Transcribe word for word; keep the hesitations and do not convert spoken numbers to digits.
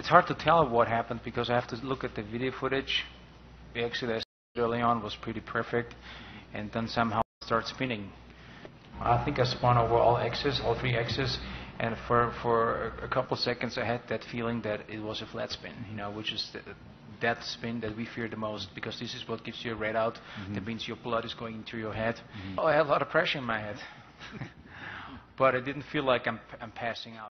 It's hard to tell what happened because I have to look at the video footage. The exit I said early on was pretty perfect, and then somehow it started spinning. I think I spun over all axes, all three axes, and for for a couple seconds I had that feeling that it was a flat spin, you know, which is the, that spin that we fear the most, because this is what gives you a red out. Mm-hmm. That means your blood is going into your head. Mm-hmm. Oh, I had a lot of pressure in my head, but I didn't feel like I'm, I'm passing out.